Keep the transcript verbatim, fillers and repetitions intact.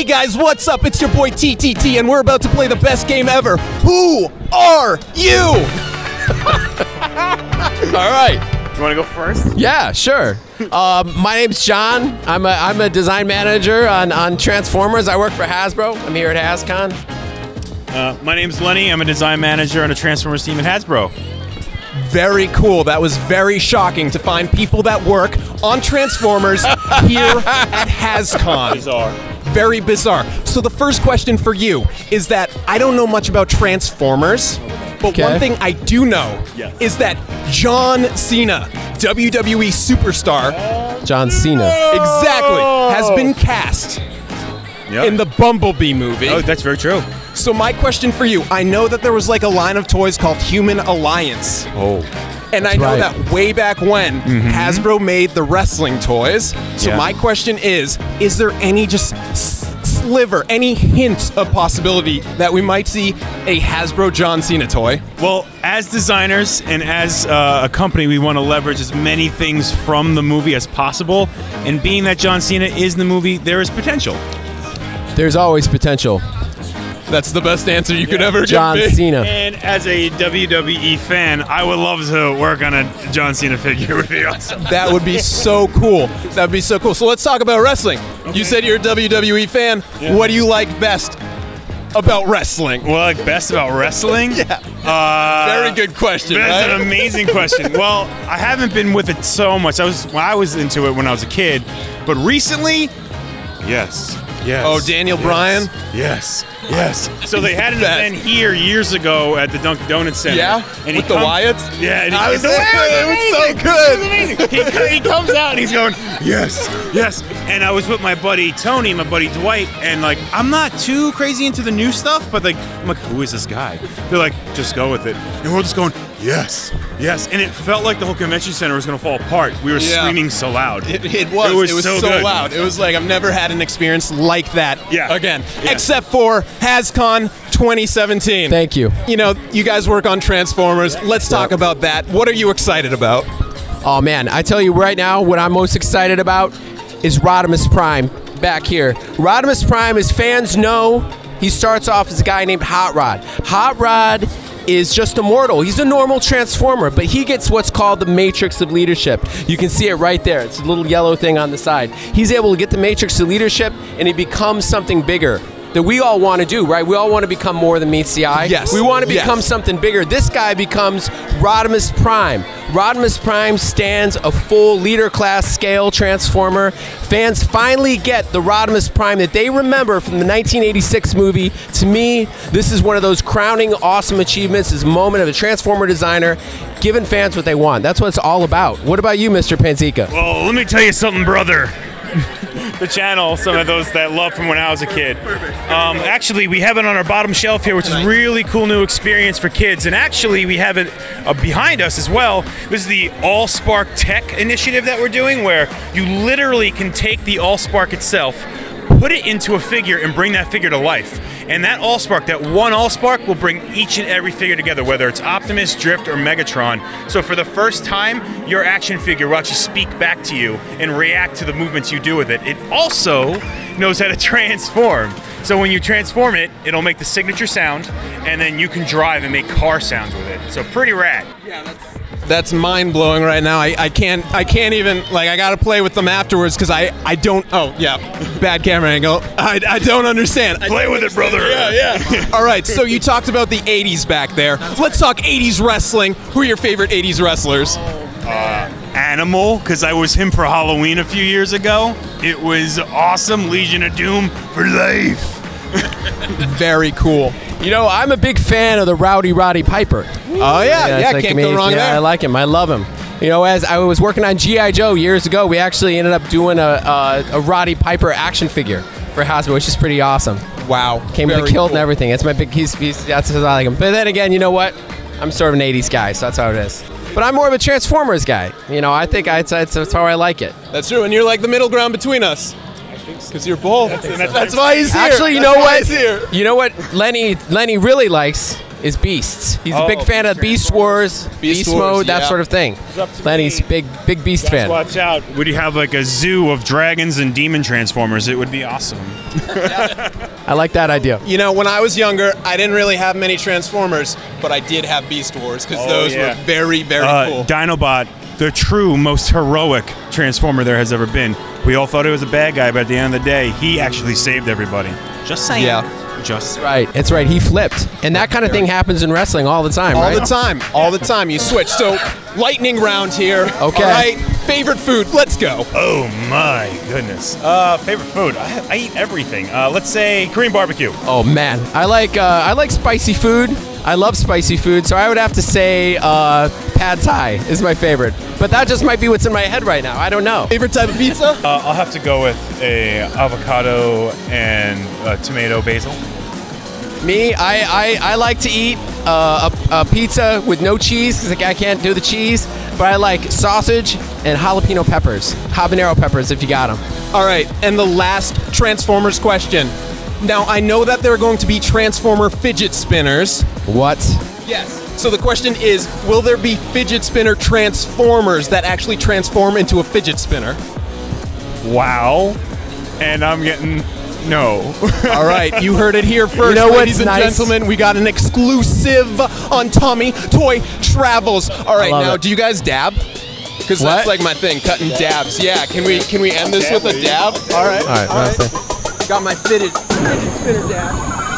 Hey guys, what's up? It's your boy T T T, and we're about to play the best game ever. Who are you? All right. Do you want to go first? Yeah, sure. Um, my name's John. I'm a, I'm a design manager on, on Transformers. I work for Hasbro. I'm here at Hascon. Uh, my name's Lenny. I'm a design manager on a Transformers team at Hasbro. Very cool. That was very shocking to find people that work on Transformers here at Hascon. Bizarre. Very bizarre. So the first question for you is that I don't know much about Transformers, but okay. One thing I do know yes. is that John Cena, W W E superstar, oh, John Cena, exactly, has been cast yep. in the Bumblebee movie. Oh, that's very true. So my question for you, I know that there was like a line of toys called Human Alliance. Oh. And I know right. that way back when, mm-hmm. Hasbro made the wrestling toys. So yeah. my question is, is there any just sliver, any hint of possibility that we might see a Hasbro John Cena toy? Well, as designers and as uh, a company, we want to leverage as many things from the movie as possible. And being that John Cena is in the movie, there is potential. There's always potential. That's the best answer you yeah. could ever John give. John Cena. And as a W W E fan, I would love to work on a John Cena figure. It would be awesome. That would be so cool. That would be so cool. So let's talk about wrestling. Okay. You said you're a W W E fan. Yeah. What do you like best about wrestling? What I like best about wrestling? yeah. Uh, Very good question. That's right? an amazing question. Well, I haven't been with it so much. I was, well, I was into it when I was a kid. But recently, yes. Yes. Oh, Daniel yes. Bryan? Yes. Yes. So they had an that. event here years ago at the Dunkin' Donuts Center. Yeah? And with the Wyatts? Yeah. And he I was there. It was so good. It was amazing. he, he comes out and he's going, yes, yes. And I was with my buddy Tony, my buddy Dwight, and like, I'm not too crazy into the new stuff, but like, I'm like, who is this guy? They're like, just go with it. And we're just going, yes, yes. And it felt like the whole convention center was going to fall apart. We were yeah. screaming so loud. It, it was. It was, it was so, so good. loud. It was like, I've never had an experience like that yeah. again. Yeah. Except for Hascon twenty seventeen. Thank you. You know, you guys work on Transformers. Let's talk yep. about that. What are you excited about? Oh, man. I tell you right now, what I'm most excited about is Rodimus Prime back here. Rodimus Prime, as fans know, he starts off as a guy named Hot Rod. Hot Rod is just immortal. He's a normal transformer, but he gets what's called the Matrix of Leadership. You can see it right there. It's a little yellow thing on the side. He's able to get the Matrix of Leadership, and he becomes something bigger that we all want to do, right? We all want to become more than meets the eye. Yes. We want to become yes. something bigger. This guy becomes Rodimus Prime. Rodimus Prime stands a full leader class scale transformer. Fans finally get the Rodimus Prime that they remember from the nineteen eighty-six movie. To me, this is one of those crowning awesome achievements, this moment of a transformer designer giving fans what they want. That's what it's all about. What about you, Mister Panzica? Well, let me tell you something, brother. The channel, some of those that I love from when I was a kid. Um, actually, we have it on our bottom shelf here, which is really cool new experience for kids. And actually, we have it uh, behind us as well. This is the AllSpark Tech initiative that we're doing, where you literally can take the AllSpark itself, put it into a figure, and bring that figure to life. And that AllSpark, that one AllSpark, will bring each and every figure together, whether it's Optimus, Drift, or Megatron. So for the first time, your action figure will actually speak back to you and react to the movements you do with it. It also knows how to transform. So when you transform it, it'll make the signature sound, and then you can drive and make car sounds with it. So pretty rad. Yeah, that's... That's mind-blowing right now. I, I can't I can't even, like, I gotta play with them afterwards because I, I don't, oh, yeah, bad camera angle. I, I don't understand. I play don't with understand. it, brother. Yeah, yeah. All right, so you talked about the eighties back there. Let's talk eighties wrestling. Who are your favorite eighties wrestlers? Uh, Animal, because I was him for Halloween a few years ago. It was awesome. Legion of Doom for life. Very cool. You know, I'm a big fan of the Rowdy Roddy Piper. Oh, yeah, yeah, yeah like can't amazing. go wrong yeah, there. I like him. I love him. You know, as I was working on G I Joe years ago, we actually ended up doing a, a, a Roddy Piper action figure for Hasbro, which is pretty awesome. Wow. Came Very with a kilt cool. and everything. That's my big, he's, he's, that's how I like him. But then again, you know what? I'm sort of an eighties guy, so that's how it is. But I'm more of a Transformers guy. You know, I think I, it's, it's, it's how I like it. That's true, and you're like the middle ground between us. Because you're both. That's, that's, that's why he's here. Actually, you that's know what? You know what Lenny Lenny really likes is Beasts. He's oh, a big fan of Beast Wars, Beast, Beast Wars, Mode, yeah. that sort of thing. Lenny's me. big, big Beast Guys, fan. Watch out! Would you have like a zoo of dragons and demon transformers? It would be awesome. I like that idea. You know, when I was younger, I didn't really have many Transformers, but I did have Beast Wars because oh, those yeah. were very, very uh, cool. Dinobot, the true most heroic Transformer there has ever been. We all thought it was a bad guy, but at the end of the day, he actually saved everybody. Just saying. Yeah. Just right. It's right. He flipped. And that kind of thing happens in wrestling all the time, all right? All the time. All the time. You switch. So, lightning round here. Okay. All right. Favorite food. Let's go. Oh, my goodness. Uh, favorite food. I, I eat everything. Uh, let's say Korean barbecue. Oh, man. I like, uh, I like spicy food. I love spicy food. So, I would have to say uh, pad thai is my favorite. But that just might be what's in my head right now. I don't know. Favorite type of pizza? Uh, I'll have to go with a avocado and uh, tomato basil. Me, I, I, I like to eat uh, a, a pizza with no cheese because like, I can't do the cheese, but I like sausage and jalapeno peppers, habanero peppers if you got them. All right, and the last Transformers question. Now, I know that there are going to be Transformer fidget spinners. What? Yes. So the question is, will there be fidget spinner Transformers that actually transform into a fidget spinner? Wow. And I'm getting... No. All right, you heard it here first, you know ladies and nice? gentlemen. We got an exclusive on Tommy Toy Travels. All right, now it. do you guys dab? Because that's like my thing, cutting dabs. Yeah, can we can we end this with a dab? All right. All right. All right. Got my fitted fidget spinner dab.